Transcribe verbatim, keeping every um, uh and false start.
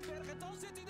Gravenberch en dan zit hij...